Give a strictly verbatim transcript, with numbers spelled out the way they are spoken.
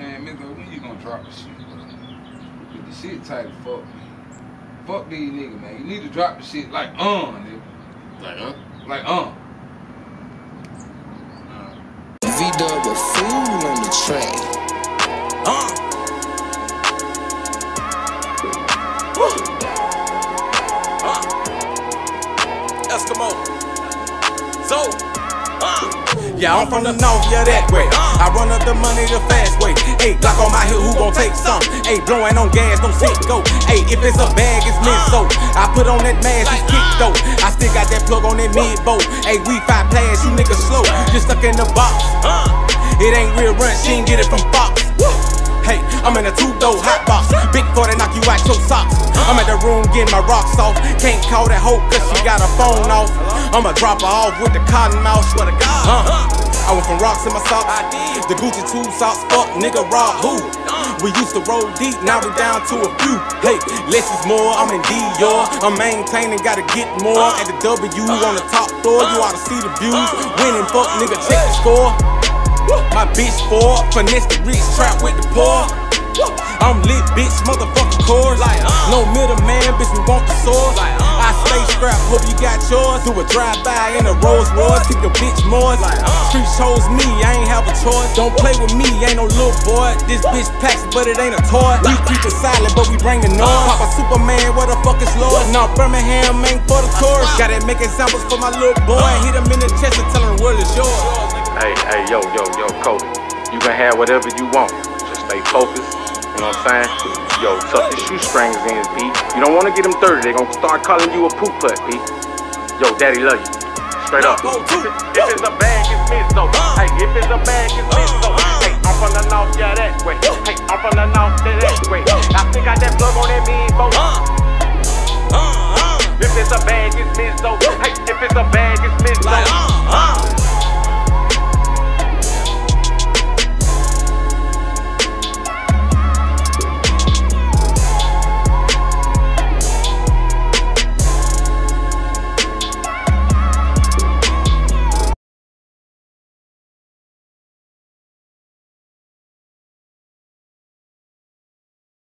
man, nigga, when you gonna drop the shit? Cause the shit tight as fuck, man. Fuck these niggas, man. You need to drop the shit like uh, nigga. Like uh? Like uh. V-Dub a fool on the train. Uh! Eskimo, so, uh. Yeah, I'm from the north, yeah, that way. I run up the money the fast way. Ayy, Glock on my hill, who gon' take some? Ayy, blowing on gas, don't sit go. Ayy, if it's a bag, it's meant so. I put on that mask, it's kick though. I still got that plug on that mid-boat. Ayy, we five players, you niggas slow. You're stuck in the box. It ain't real run, she ain't get it from Fox. Hey, I'm in a two-door hot box. Big forty knock you out your socks. I'm at the room getting my rocks off. Can't call that hoe cause she got her phone off. I'ma drop her off with the cotton mouth. Swear to God, uh, I went from rocks in my socks. The Gucci two socks, fuck nigga, rob who? We used to roll deep, now we down to a few. Hey, less is more, I'm in Dior. I'm maintaining, gotta get more. At the W on the top floor, you oughta see the views. Winning, fuck nigga, check the score. My bitch four, finesse the rich, trap with the poor. I'm lit, bitch, motherfucking cores. No middleman, bitch, we want the source. I stay strapped, hope you got yours. Do a drive-by in a Rolls Royce, keep your bitch Moors. Street chose me, I ain't have a choice. Don't play with me, ain't no little boy. This bitch packs, but it ain't a toy. We keep it silent, but we bring the noise. Papa Superman, where the fuck is Lord? Nah, Birmingham ain't for the tourists. Gotta make examples for my little boy. Hit him in the chest and tell him the world is yours. Hey, hey, yo, yo, yo, Cody, you can have whatever you want, just stay focused, you know what I'm saying? Yo, tuck the shoestrings in, B. You don't want to get them dirty, they gonna start calling you a poop putt, B. Yo, daddy love you, straight up. If it's a bag, it's missed, though. Hey, if it's a bag, it's missed, though. Hey, I'm from the north, yeah, that way. Hey, I'm from the north, yeah, that way. I still got that plug on that mean boat. If it's a bag, it's missed, though. Hey, if it's a bag, it's